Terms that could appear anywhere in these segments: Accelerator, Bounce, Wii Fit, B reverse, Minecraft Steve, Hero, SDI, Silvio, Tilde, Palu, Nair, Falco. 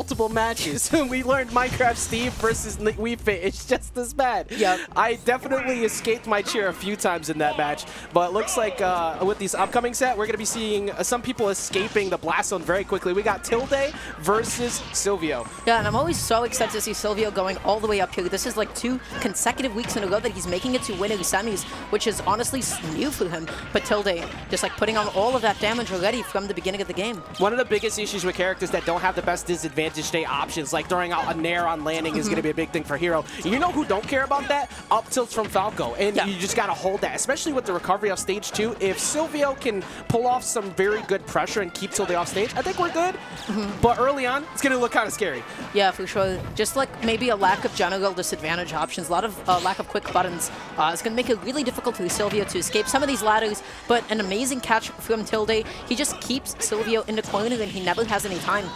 multiple matches. We learned Minecraft Steve versus Wii Fit. It's just as bad. Yep. I definitely escaped my chair a few times in that match, but it looks like with these upcoming set, we're going to be seeing some people escaping the blast zone very quickly. We got Tilde versus Silvio. Yeah, and I'm always so excited to see Silvio going all the way up here. This is like 2 consecutive weeks in a row that he's making it to winning semis, which is honestly new for him. But Tilde just like putting on all of that damage already from the beginning of the game. One of the biggest issues with characters that don't have the best disadvantage day options, like throwing out a Nair on landing, is going to be a big thing for Hero. You know who don't care about that? Up tilts from Falco. And you just got to hold that, especially with the recovery off stage 2. If Silvio can pull off some very good pressure and keep Tilde off stage, I think we're good. But early on, it's going to look kind of scary. Yeah, for sure. Just like maybe a lack of general disadvantage options, a lot of lack of quick buttons. It's going to make it really difficult for Silvio to escape some of these ladders, but an amazing catch from Tilde. He just keeps Silvio in the corner, and he never has any time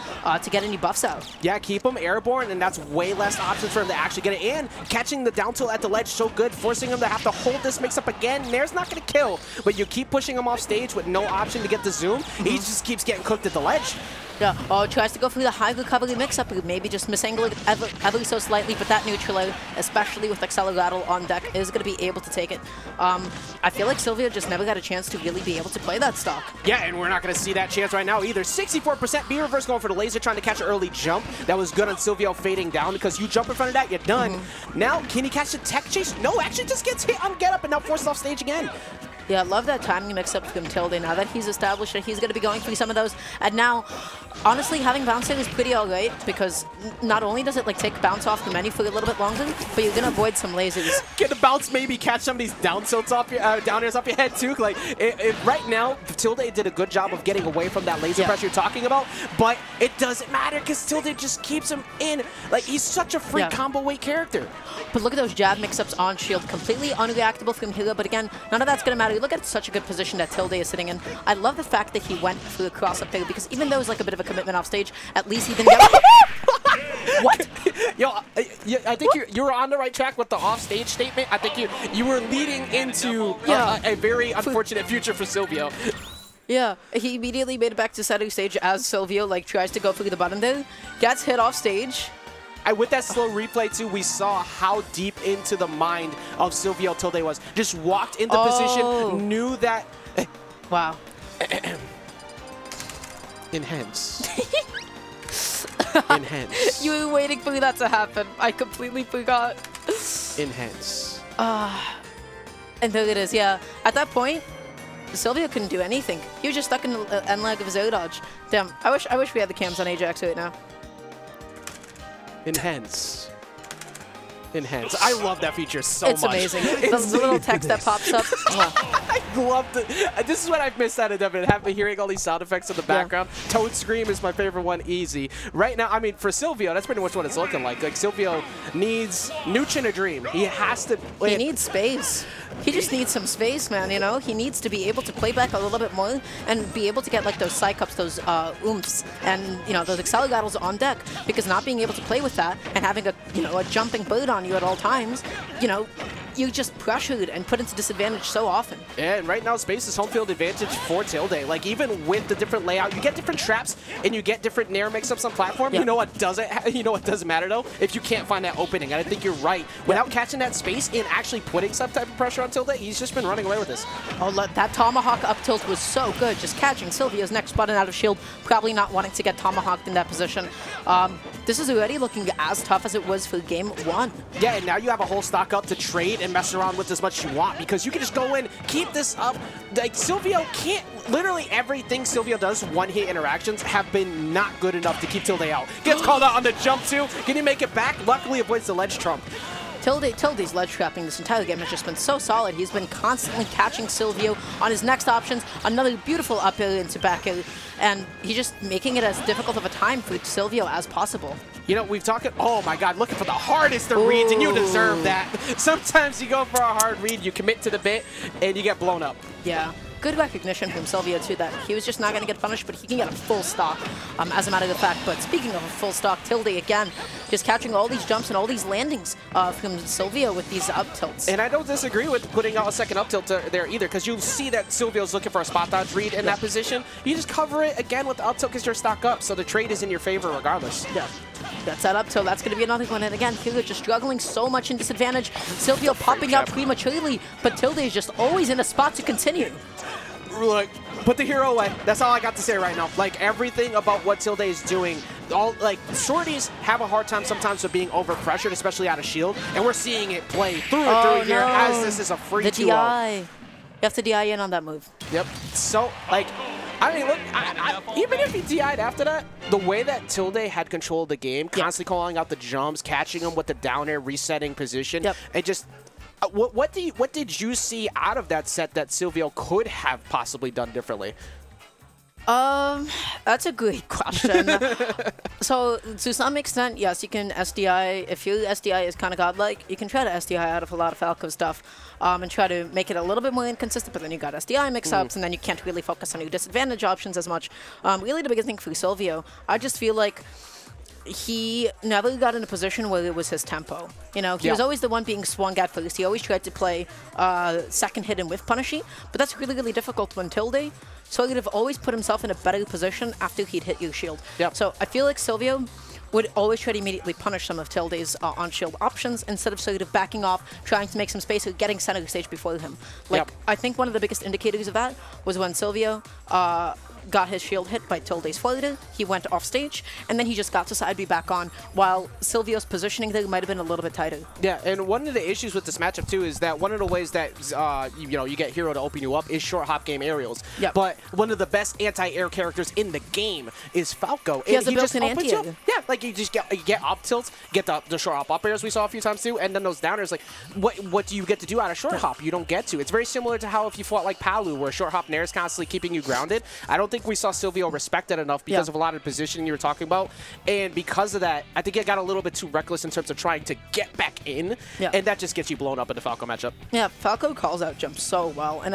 to get any buffs out. Yeah, keep him airborne, and that's way less options for him to actually get it in. Catching the down tilt at the ledge so good, forcing him to have to hold this mix-up again. Nair's not going to kill, but you keep pushing him off stage with no option to get the zoom. He just keeps getting cooked at the ledge. Yeah, tries to go through the high recovery mix-up, maybe just misangling it ever so slightly, but that neutral air, especially with Accelerator on deck, is going to be able to take it. I feel like Silvio just never got a chance to really be able to play that stock. Yeah, and we're not going to see that chance right now either. 64% B reverse going for the laser, trying to catch an early jump. That was good on Silvio fading down, because you jump in front of that, you're done. Now, can he catch the tech chase? No, actually just gets hit on get up and now forced off stage again. Yeah, I love that timing mix-up from Tilde. Now that he's established that he's going to be going through some of those, and now, honestly, having Bounce in is pretty alright, because not only does it like take Bounce off the menu for a little bit longer, but you're going to avoid some lasers. Get the Bounce, maybe catch some of these down tilts off your, down airs off your head too. Like, right now, Tilde did a good job of getting away from that laser pressure you're talking about, but it doesn't matter because Tilde just keeps him in. Like, he's such a free combo weight character. But look at those jab mix-ups on shield, completely unreactable from Hero, but again, none of that's going to matter. You look at such a good position that Tilde is sitting in. I love the fact that he went for the cross up there, because even though it was like a bit of a commitment off stage, at least he didn't get What? Yo, I think you were on the right track with the off stage statement. I think you were leading into a very unfortunate future for Silvio. Yeah, he immediately made it back to center stage as Silvio like tries to go through the bottom there, gets hit off stage. And with that slow replay, too, we saw how deep into the mind of Silvio Tilde was. Just walked into position, knew that... Wow. Enhance. Enhance. You were waiting for that to happen. I completely forgot. Enhance. And there it is, yeah. At that point, Silvio couldn't do anything. He was just stuck in the end leg of his air dodge. Damn, I wish we had the cams on Ajax right now. Enhance. Enhance. I love that feature so much. It's amazing. The little text that pops up. I loved it. This is what I've missed out of it. Hearing all these sound effects in the background. Toad Scream is my favorite one, easy. Right now, I mean, for Silvio, that's pretty much what it's looking like. Like, Silvio needs Nooch in a dream. He has to... He needs space. He just needs some space, man, you know? He needs to be able to play back a little bit more and be able to get, like, those psychops, those oomphs, and, you know, those accelerators on deck, because not being able to play with that and having a, you know, a jumping bird on you at all times, you know, you just pressured and put into disadvantage so often. And right now, space is home field advantage for Tilde. Like, even with the different layout, you get different traps and you get different Nair mix-ups on platform. You know what doesn't? You know what doesn't matter though? If you can't find that opening, and I think you're right. Without catching that space and actually putting some type of pressure on Tilde, he's just been running away with this. Oh, look, that tomahawk up tilt was so good. Just catching Silvio's next button out of shield, probably not wanting to get tomahawked in that position. This is already looking as tough as it was for game one. Yeah, and now you have a whole stock up to trade and mess around with as much as you want, because you can just go in, keep this up. Like, Silvio can't, literally everything Silvio does, one-hit interactions, have been not good enough to keep Tilde out. Gets called out on the jump too. Can he make it back? Luckily avoids the ledge trump. Tilde's ledge trapping this entire game has just been so solid. He's been constantly catching Silvio on his next options. Another beautiful up air into back air, and he's just making it as difficult of a time for Silvio as possible. You know, we've talked, oh my god, looking for the hardest of reads, and you deserve that. Sometimes you go for a hard read, you commit to the bit, and you get blown up. Yeah. good recognition from Silvio to that. He was just not going to get punished, but he can get a full stock as a matter of fact. But speaking of a full stock, Tilde again, just catching all these jumps and all these landings from Silvio with these up tilts. And I don't disagree with putting out a second up tilt there either, because you see that Silvio's looking for a spot dodge read in that position. You just cover it again with the up tilt because you're stock up, so the trade is in your favor regardless. Yeah. That's that up tilt. That's going to be another one. And again, Tilde just struggling so much in disadvantage. Silvio popping out prematurely, but Tilde is just always in a spot to continue. Look, put the hero away. That's all I got to say right now. Like, everything about what Tilde is doing, all like shorties have a hard time sometimes with being over pressured, especially out of shield. And we're seeing it play through and through here as this is a free 2-0. You have to DI in on that move. Yep. So, like, I mean, look, even if he DI'd after that, the way that Tilde had controlled the game, constantly calling out the jumps, catching him with the down air, resetting position, it just... What did you see out of that set that Silvio could have possibly done differently? That's a great question. So, to some extent, yes, you can SDI. If your SDI is kind of godlike, you can try to SDI out of a lot of Falco stuff and try to make it a little bit more inconsistent, but then you got SDI mix-ups, and then you can't really focus on your disadvantage options as much. Really, the biggest thing for Silvio, I just feel like he never got in a position where it was his tempo. You know, he was always the one being swung at first. He always tried to play second hit and whiff punishy, but that's really, really difficult when Tilde sort of always put himself in a better position after he'd hit your shield. So I feel like Silvio would always try to immediately punish some of Tilde's on-shield options instead of sort of backing off, trying to make some space or getting center stage before him. Like, I think one of the biggest indicators of that was when Silvio got his shield hit by Tilde's floater, he went off stage, and then he just got to side B back on, while Silvio's positioning there might have been a little bit tighter. Yeah, and one of the issues with this matchup too is that one of the ways that you get Hero to open you up is short hop game aerials. But one of the best anti-air characters in the game is Falco. He has a built-in anti-air. Yeah, like you just get up tilts, get the short hop up airs we saw a few times too, and then those downers. Like, what do you get to do out of short hop? You don't get to. It's very similar to how if you fought like Palu, where short hop Nair is constantly keeping you grounded. I don't think we saw Silvio respect that enough because of a lot of the positioning you were talking about. And because of that, I think it got a little bit too reckless in terms of trying to get back in. And that just gets you blown up in the Falco matchup. Yeah, Falco calls out jumps so well. And